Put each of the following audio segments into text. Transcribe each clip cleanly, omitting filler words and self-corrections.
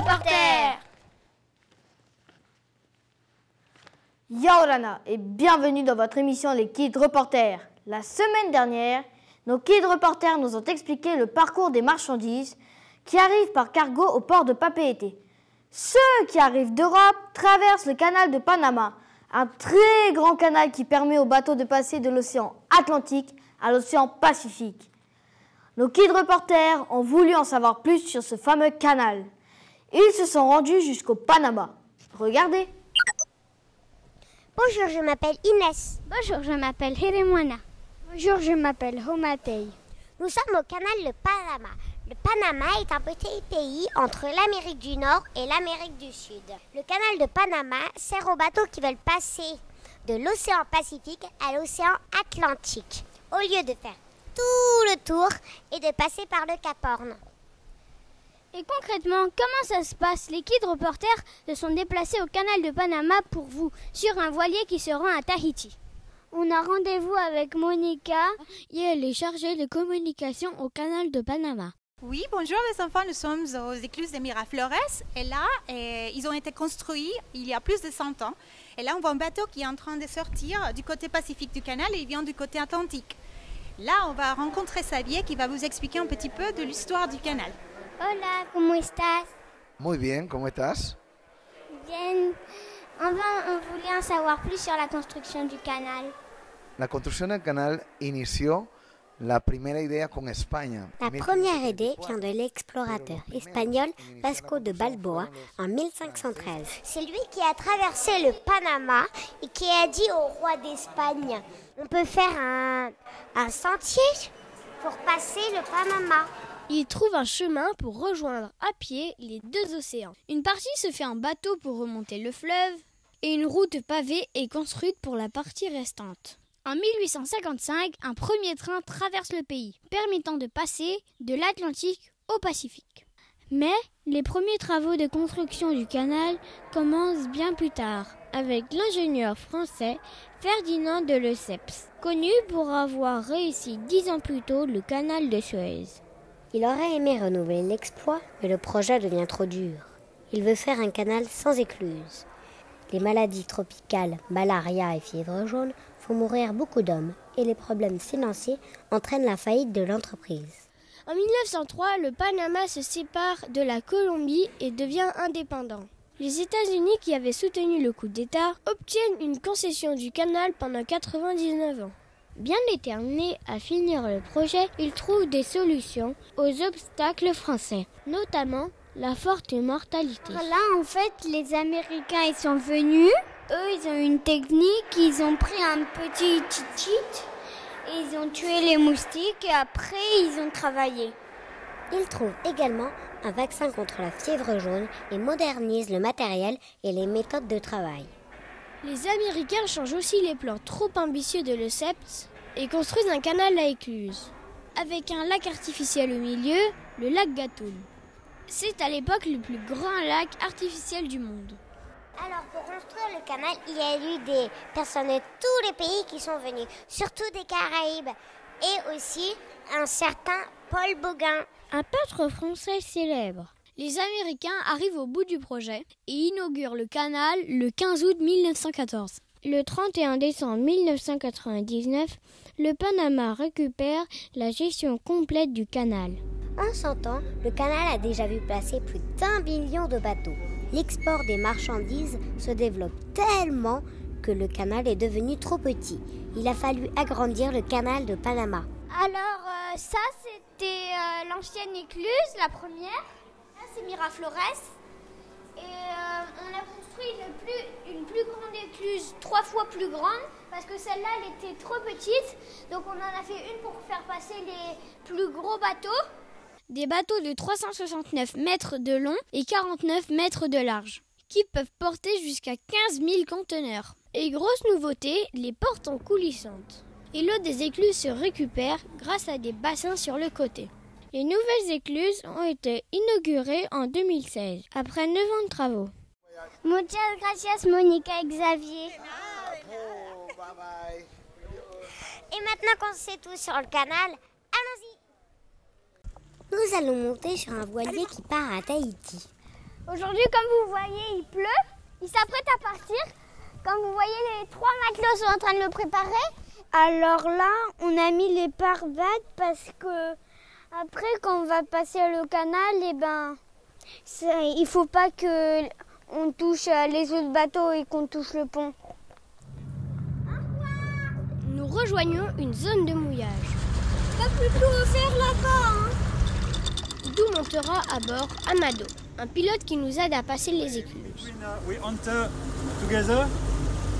Reporters. Ia Ora Na et bienvenue dans votre émission Les Kids Reporters. La semaine dernière, nos Kids Reporters nous ont expliqué le parcours des marchandises qui arrivent par cargo au port de Papeete. Ceux qui arrivent d'Europe traversent le canal de Panama, un très grand canal qui permet aux bateaux de passer de l'océan Atlantique à l'océan Pacifique. Nos Kids Reporters ont voulu en savoir plus sur ce fameux canal. Ils se sont rendus jusqu'au Panama. Regardez. Bonjour, je m'appelle Inès. Bonjour, je m'appelle Héremoana. Bonjour, je m'appelle Homatei. Nous sommes au canal de Panama. Le Panama est un petit pays entre l'Amérique du Nord et l'Amérique du Sud. Le canal de Panama sert aux bateaux qui veulent passer de l'océan Pacifique à l'océan Atlantique, au lieu de faire tout le tour et de passer par le Cap Horn. Et concrètement, comment ça se passe? Les Kids Reporters se sont déplacés au canal de Panama pour vous, sur un voilier qui se rend à Tahiti. On a rendez-vous avec Monica et elle est chargée de communication au canal de Panama. Oui, bonjour les enfants, nous sommes aux écluses de Miraflores et là, ils ont été construits il y a plus de 100 ans. Et là, on voit un bateau qui est en train de sortir du côté Pacifique du canal et il vient du côté Atlantique. Là, on va rencontrer Xavier qui va vous expliquer un petit peu de l'histoire du canal. Hola, ¿cómo estás? Muy bien, ¿cómo estás? Bien. On voulait en savoir plus sur la construction du canal. La construction du canal inició la primera idea con España. La première idée vient de l'explorateur espagnol Vasco de Balboa en 1513. C'est lui qui a traversé le Panama et qui a dit au roi d'Espagne, on peut faire un sentier pour passer le Panama. Il trouve un chemin pour rejoindre à pied les deux océans. Une partie se fait en bateau pour remonter le fleuve. Et une route pavée est construite pour la partie restante. En 1855, un premier train traverse le pays, permettant de passer de l'Atlantique au Pacifique. Mais les premiers travaux de construction du canal commencent bien plus tard, avec l'ingénieur français Ferdinand de Lesseps, connu pour avoir réussi 10 ans plus tôt le canal de Suez. Il aurait aimé renouveler l'exploit, mais le projet devient trop dur. Il veut faire un canal sans écluse. Les maladies tropicales, malaria et fièvre jaune font mourir beaucoup d'hommes et les problèmes financiers entraînent la faillite de l'entreprise. En 1903, le Panama se sépare de la Colombie et devient indépendant. Les États-Unis, qui avaient soutenu le coup d'État, obtiennent une concession du canal pendant 99 ans. Bien déterminés à finir le projet, ils trouvent des solutions aux obstacles français, notamment la forte mortalité. Là, en fait, les Américains, ils sont venus. Eux, ils ont une technique, ils ont pris un petit titit, ils ont tué les moustiques et après, ils ont travaillé. Ils trouvent également un vaccin contre la fièvre jaune et modernisent le matériel et les méthodes de travail. Les Américains changent aussi les plans trop ambitieux de Lesseps et construisent un canal à écluse, avec un lac artificiel au milieu, le lac Gatun. C'est à l'époque le plus grand lac artificiel du monde. Alors pour construire le canal, il y a eu des personnes de tous les pays qui sont venues, surtout des Caraïbes, et aussi un certain Paul Bauguin. Un peintre français célèbre. Les Américains arrivent au bout du projet et inaugurent le canal le 15 août 1914. Le 31 décembre 1999, le Panama récupère la gestion complète du canal. En 100 ans, le canal a déjà vu passer plus d'1 billion de bateaux. L'export des marchandises se développe tellement que le canal est devenu trop petit. Il a fallu agrandir le canal de Panama. Alors ça, c'était l'ancienne écluse, la première. Là, c'est Miraflores. Et on a construit une plus grande écluse, 3 fois plus grande, parce que celle-là, elle était trop petite. Donc on en a fait une pour faire passer les plus gros bateaux. Des bateaux de 369 mètres de long et 49 mètres de large, qui peuvent porter jusqu'à 15 000 conteneurs. Et grosse nouveauté, les portes sont coulissantes. Et l'eau des écluses se récupère grâce à des bassins sur le côté. Les nouvelles écluses ont été inaugurées en 2016, après 9 ans de travaux. Muchas gracias Monica et Xavier. Et maintenant qu'on sait tout sur le canal, allons-y! Nous allons monter sur un voilier qui part à Tahiti. Aujourd'hui, comme vous voyez, il pleut. Il s'apprête à partir. Comme vous voyez, les trois matelots sont en train de le préparer. Alors là, on a mis les pare-vagues parce que après, quand on va passer le canal, eh ben, il faut pas que on touche les autres bateaux et qu'on touche le pont. Nous rejoignons une zone de mouillage. Pas plus tout refaire là-bas, hein. D'où montera à bord Amado, un pilote qui nous aide à passer les écluses. We enter together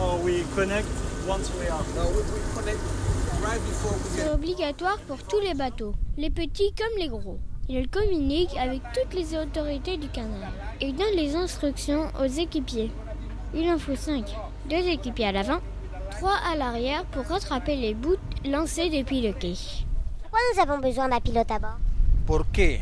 or we connect once we are. C'est obligatoire pour tous les bateaux, les petits comme les gros. Il communique avec toutes les autorités du canal et donne les instructions aux équipiers. Il en faut 5, 2 équipiers à l'avant, 3 à l'arrière pour rattraper les bouts lancés depuis le quai. Pourquoi nous avons besoin d'un pilote à bord? Pourquoi?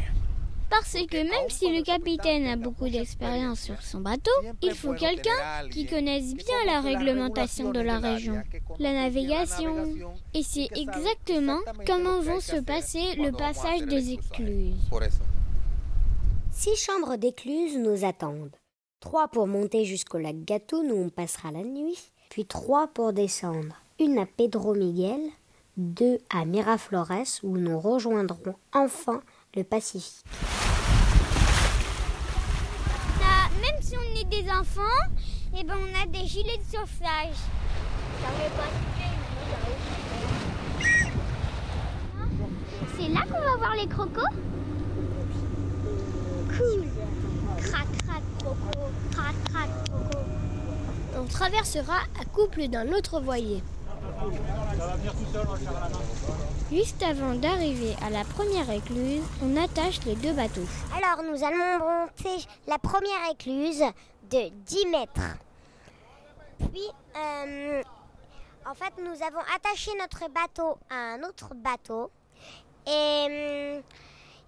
Parce que même si le capitaine a beaucoup d'expérience sur son bateau, il faut quelqu'un qui connaisse bien la réglementation de la région, la navigation. Et c'est exactement comment vont se passer le passage des écluses. 6 chambres d'écluses nous attendent. 3 pour monter jusqu'au lac Gatun où on passera la nuit, puis 3 pour descendre. Une à Pedro Miguel, 2 à Miraflores où nous rejoindrons enfin le Pacifique. Là, même si on est des enfants, eh ben on a des gilets de sauvetage. C'est là qu'on va voir les crocos. Cool. Crac crac croco, crac crac croco. On traversera à couple d'un autre voilier. Juste avant d'arriver à la première écluse, on attache les 2 bateaux. Alors nous allons monter la première écluse de 10 mètres. Puis, en fait, nous avons attaché notre bateau à un autre bateau. Et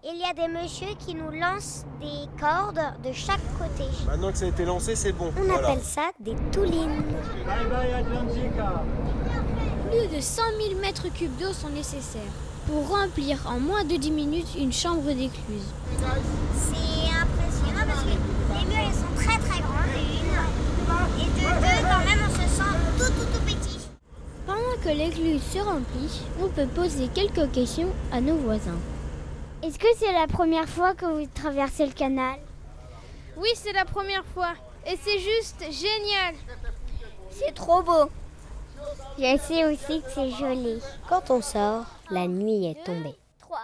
il y a des messieurs qui nous lancent des cordes de chaque côté. Maintenant que ça a été lancé, c'est bon. On appelle ça des toulines. Bye bye Atlantique. Plus de 100 000 m3 d'eau sont nécessaires pour remplir en moins de 10 minutes une chambre d'écluse. C'est impressionnant parce que les murs sont très grands de 1 et de 2 quand même on se sent tout petit. Pendant que l'écluse se remplit, on peut poser quelques questions à nos voisins. Est-ce que c'est la première fois que vous traversez le canal? Oui, c'est la première fois et c'est juste génial. C'est trop beau. Je sais aussi que c'est joli. Quand on sort, la nuit est tombée. 3.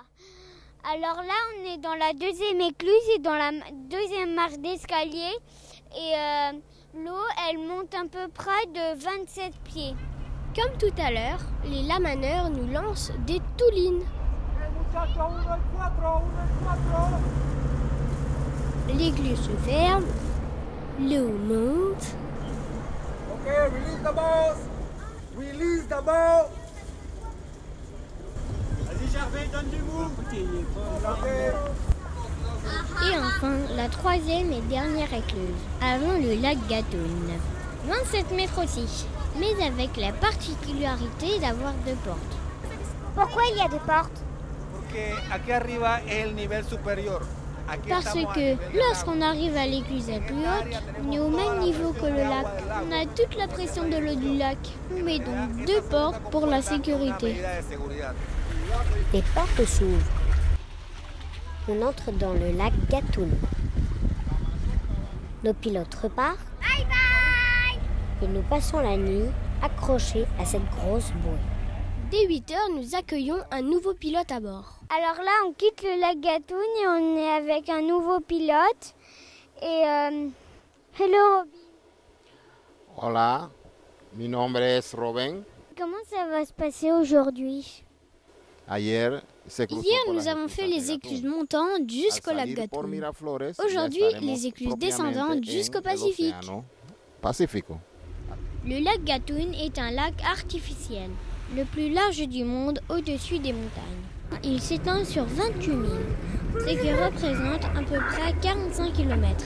Alors là, on est dans la 2e écluse et dans la 2e marche d'escalier. Et l'eau, elle monte à peu près de 27 pieds. Comme tout à l'heure, les lamaneurs nous lancent des toulines. L'église se ferme, l'eau monte. Ok, release the boss. Release the boss. Vas-y Gervais, donne du mou. Et enfin, la 3e et dernière écluse, avant le lac Gatun. 27 mètres aussi, mais avec la particularité d'avoir 2 portes. Pourquoi il y a 2 portes? Parce que lorsqu'on arrive à l'écluse la plus haute, on est au même niveau que le lac. On a toute la pression de l'eau du lac. On met donc 2 portes pour la sécurité. Les portes s'ouvrent. On entre dans le lac Gatun. Nos pilotes repartent. Bye bye. Et nous passons la nuit accrochés à cette grosse bouée. Dès 8 h, nous accueillons un nouveau pilote à bord. Alors là, on quitte le lac Gatun et on est avec un nouveau pilote. Et hello Robin. Hola, mi nombre es Robin. Comment ça va se passer aujourd'hui? Hier, nous avons fait les écluses montantes jusqu'au lac Gatun. Aujourd'hui, les écluses descendantes jusqu'au Pacifique. Le lac Gatun est un lac artificiel, le plus large du monde au-dessus des montagnes. Il s'étend sur 28 000, ce qui représente à peu près 45 km.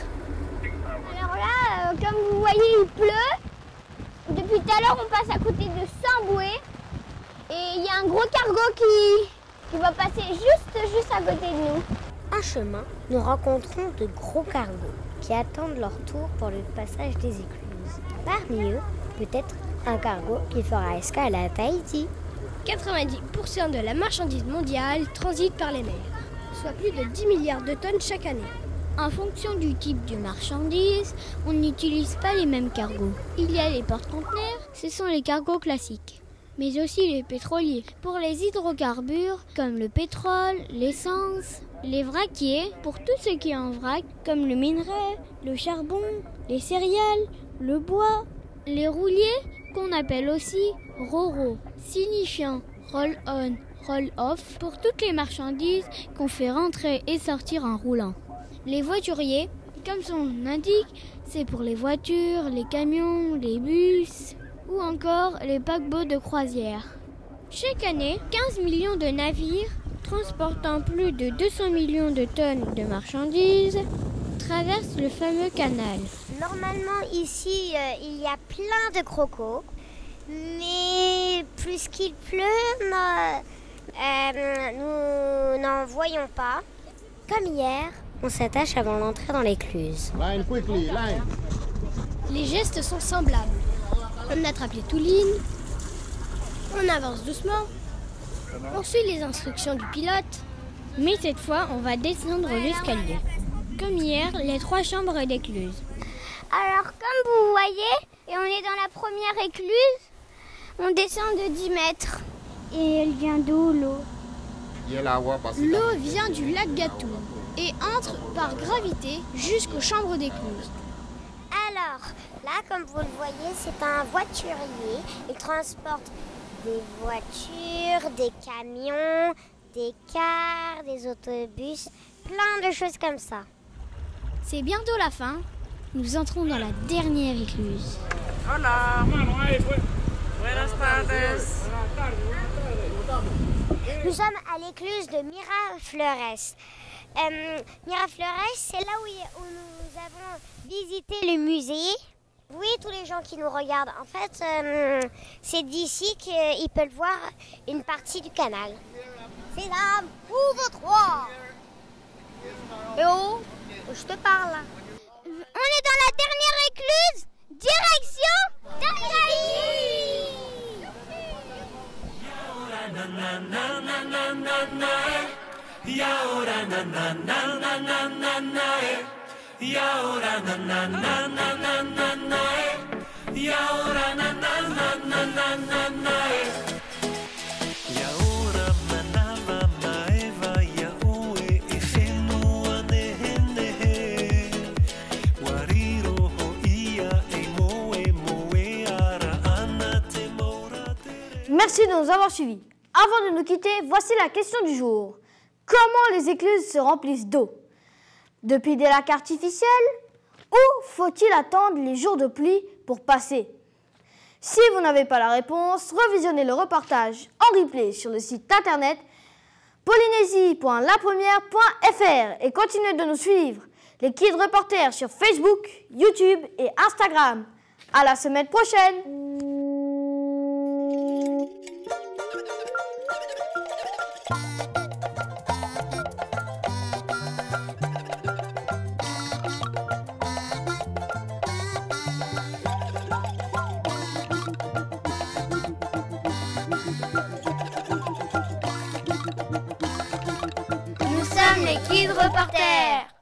Alors là, comme vous voyez, il pleut. Depuis tout à l'heure, on passe à côté de 100 bouées. Et il y a un gros cargo qui va passer juste à côté de nous. En chemin, nous rencontrons de gros cargos. qui attendent leur tour pour le passage des écluses. Parmi eux, peut-être un cargo qui fera escale à Tahiti. 90% de la marchandise mondiale transite par les mers, soit plus de 10 milliards de tonnes chaque année. En fonction du type de marchandise, on n'utilise pas les mêmes cargos. Il y a les porte-conteneurs, ce sont les cargos classiques, mais aussi les pétroliers. Pour les hydrocarbures, comme le pétrole, l'essence, les vraquiers, pour tout ce qui est en vrac, comme le minerai, le charbon, les céréales, le bois, les rouliers, qu'on appelle aussi roro, signifiant roll-on, roll-off, pour toutes les marchandises qu'on fait rentrer et sortir en roulant. Les voituriers, comme son nom l'indique, c'est pour les voitures, les camions, les bus ou encore les paquebots de croisière. Chaque année, 15 millions de navires, transportant plus de 200 millions de tonnes de marchandises, traversent le fameux canal. Normalement, ici, il y a plein de crocos, mais plus qu'il pleut, nous n'en voyons pas. Comme hier, on s'attache avant l'entrée dans l'écluse. Les gestes sont semblables. On attrape les toulines, on avance doucement, on suit les instructions du pilote, mais cette fois, on va descendre l'escalier. Comme hier, les 3 chambres d'écluse. Alors, comme vous voyez, et on est dans la première écluse, on descend de 10 mètres. Et elle vient d'où, l'eau? L'eau vient du lac Gatun et entre par gravité jusqu'aux chambres d'écluse. Alors, là, comme vous le voyez, c'est un voiturier. Il transporte des voitures, des camions, des cars, des autobus, plein de choses comme ça. C'est bientôt la fin. Nous entrons dans la dernière écluse. Hola. Buenas tardes. Nous sommes à l'écluse de Miraflores. Miraflores, c'est là où nous avons visité le musée. Oui, tous les gens qui nous regardent, en fait, c'est d'ici qu'ils peuvent voir une partie du canal. C'est là, vous trois. Et oh, je te parle. On est dans la dernière écluse, direction Tahiti. Merci de nous avoir suivis. Avant de nous quitter, voici la question du jour. Comment les écluses se remplissent d'eau? Depuis des lacs artificiels? Ou faut-il attendre les jours de pluie pour passer? Si vous n'avez pas la réponse, revisionnez le reportage en replay sur le site internet polynésie.lapremière.fr et continuez de nous suivre, les Kids Reporters, sur Facebook, YouTube et Instagram. À la semaine prochaine! Kids Reporters.